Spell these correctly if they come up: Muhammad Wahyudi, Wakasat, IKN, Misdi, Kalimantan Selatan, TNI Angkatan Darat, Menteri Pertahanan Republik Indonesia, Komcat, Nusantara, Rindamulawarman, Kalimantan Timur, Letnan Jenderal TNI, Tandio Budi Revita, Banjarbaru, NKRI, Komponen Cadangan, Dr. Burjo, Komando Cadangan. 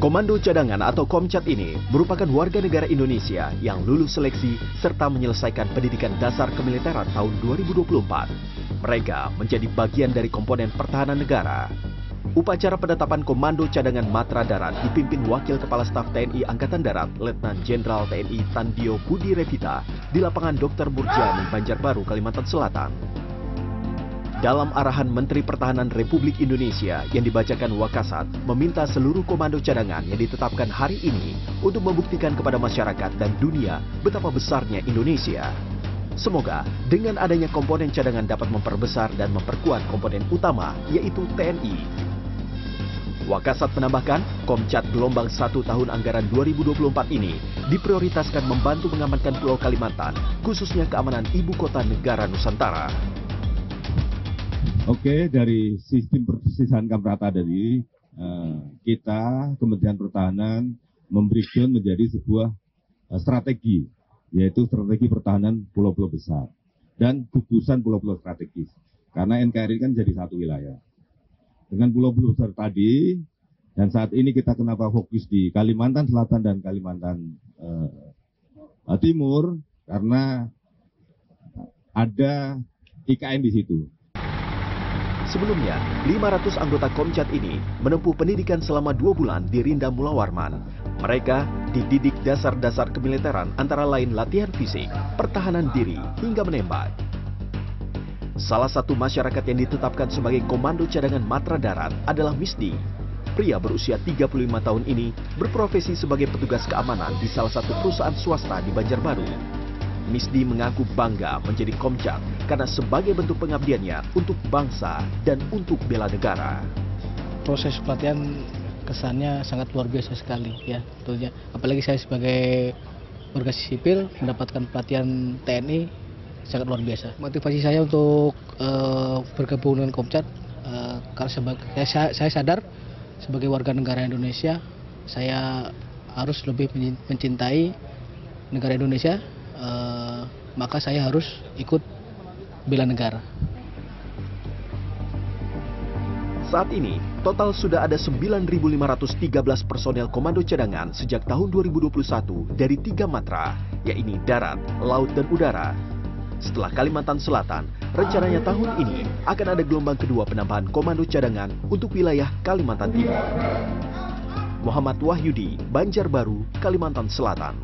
Komando Cadangan atau Komcat ini merupakan warga negara Indonesia yang lulus seleksi serta menyelesaikan pendidikan dasar kemiliteran tahun 2024. Mereka menjadi bagian dari komponen pertahanan negara. Upacara penetapan Komando Cadangan Matra Darat dipimpin Wakil Kepala Staf TNI Angkatan Darat Letnan Jenderal TNI Tandio Budi Revita di lapangan Dr. Burjo, Banjarbaru, Kalimantan Selatan. Dalam arahan Menteri Pertahanan Republik Indonesia yang dibacakan Wakasat, meminta seluruh komando cadangan yang ditetapkan hari ini untuk membuktikan kepada masyarakat dan dunia betapa besarnya Indonesia. Semoga dengan adanya komponen cadangan dapat memperbesar dan memperkuat komponen utama, yaitu TNI. Wakasat menambahkan, Komcat gelombang 1 tahun anggaran 2024 ini diprioritaskan membantu mengamankan Pulau Kalimantan, khususnya keamanan ibu kota negara Nusantara. Oke, dari sistem persisahan kamrata dari kita, Kementerian Pertahanan, memberikan menjadi sebuah strategi, yaitu strategi pertahanan pulau-pulau besar dan gugusan pulau-pulau strategis. Karena NKRI kan jadi satu wilayah. Dengan pulau-pulau besar tadi, dan saat ini kita kenapa fokus di Kalimantan Selatan dan Kalimantan Timur, karena ada IKN di situ. Sebelumnya, 500 anggota Komcat ini menempuh pendidikan selama 2 bulan di Rindamulawarman. Mereka dididik dasar-dasar kemiliteran antara lain latihan fisik, pertahanan diri, hingga menembak. Salah satu masyarakat yang ditetapkan sebagai Komando Cadangan Matra Darat adalah Misdi. Pria berusia 35 tahun ini berprofesi sebagai petugas keamanan di salah satu perusahaan swasta di Banjarbaru. Misdi mengaku bangga menjadi Komcat karena sebagai bentuk pengabdiannya untuk bangsa dan untuk bela negara. Proses pelatihan kesannya sangat luar biasa sekali, ya, tentunya. Apalagi saya sebagai warga sipil mendapatkan pelatihan TNI sangat luar biasa. Motivasi saya untuk bergabung dengan Komcat karena saya sadar sebagai warga negara Indonesia saya harus lebih mencintai negara Indonesia. Maka saya harus ikut bela negara. Saat ini, total sudah ada 9.513 personel komando cadangan sejak tahun 2021 dari 3 matra, yaitu darat, laut, dan udara. Setelah Kalimantan Selatan, rencananya tahun ini akan ada gelombang kedua penambahan komando cadangan untuk wilayah Kalimantan Timur. Muhammad Wahyudi, Banjarbaru, Kalimantan Selatan.